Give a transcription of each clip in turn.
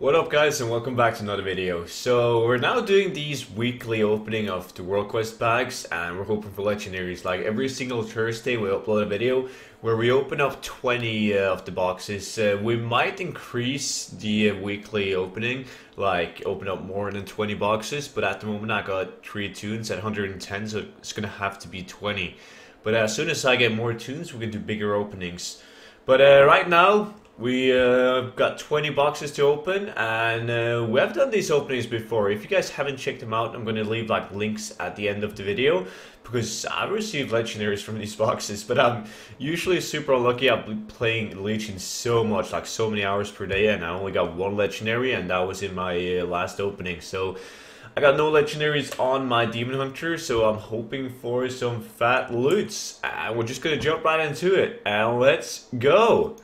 What up guys, and welcome back to another video. So we're now doing these weekly opening of the World Quest packs, and we're hoping for legendaries. Like every single Thursday we upload a video where we open up 20 of the boxes. We might increase the weekly opening, like open up more than 20 boxes, but at the moment I got 3 tunes at 110, so it's gonna have to be 20. But as soon as I get more tunes we can do bigger openings. But right now we got 20 boxes to open, and we have done these openings before. If you guys haven't checked them out, I'm going to leave like links at the end of the video, because I received legendaries from these boxes, but I'm usually super unlucky. I've been playing Legion so much, like so many hours per day, and I only got one legendary, and that was in my last opening. So I got no legendaries on my Demon Hunter, so I'm hoping for some fat loots. And we're just going to jump right into it, and let's go!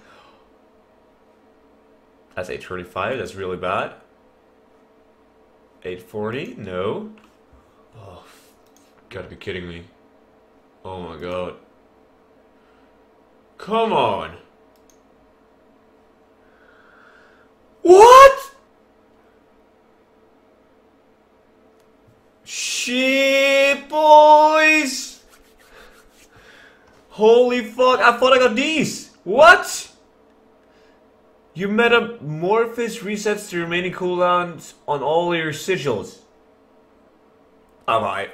That's 835, that's really bad. 840, no. Oh, gotta be kidding me. Oh my god. Come on! What?! Shit, boys! Holy fuck, I thought I got these! What?! You metamorphosis resets the remaining cooldowns on all your sigils. Alright.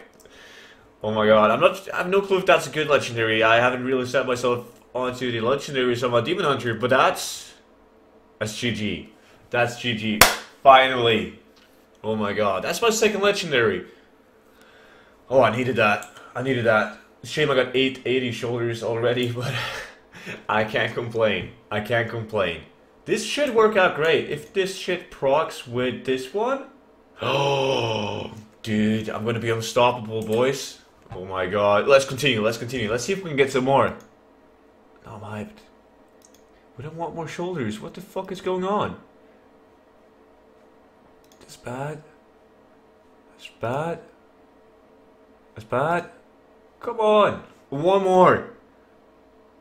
Oh my god, I have no clue if that's a good legendary. I haven't really set myself onto the legendaries on my Demon Hunter, but that's GG. That's GG. Finally. Oh my god, that's my second legendary. Oh, I needed that. I needed that. Shame I got 880 shoulders already, but I can't complain. I can't complain. This should work out great. If this shit procs with this one... Oh, dude, I'm gonna be unstoppable, boys. Oh my god. Let's continue, let's continue. Let's see if we can get some more. No, I'm hyped. We don't want more shoulders. What the fuck is going on? That's bad. That's bad. That's bad. Come on. One more.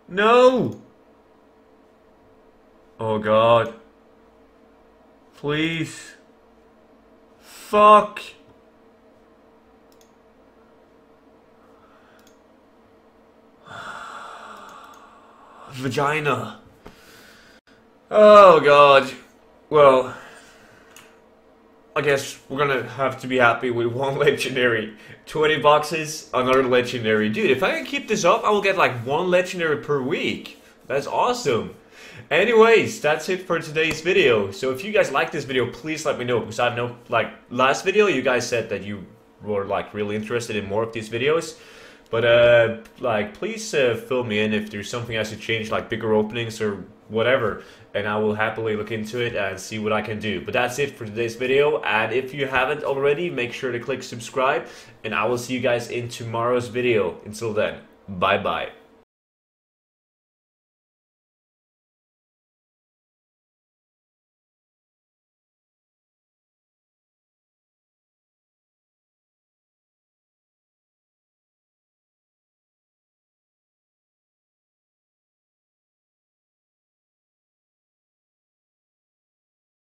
No! Oh god. Please. Fuck. Vagina. Oh god. Well, I guess we're gonna have to be happy with one legendary. 20 boxes, another legendary. Dude, if I can keep this up, I will get like one legendary per week. That's awesome. Anyways, that's it for today's video. So if you guys like this video, please let me know, because I know, like, last video you guys said that you were, like, really interested in more of these videos. But, like, please fill me in if there's something I should change, like bigger openings or whatever. And I will happily look into it and see what I can do. But that's it for today's video. And if you haven't already, make sure to click subscribe. And I will see you guys in tomorrow's video. Until then, bye-bye.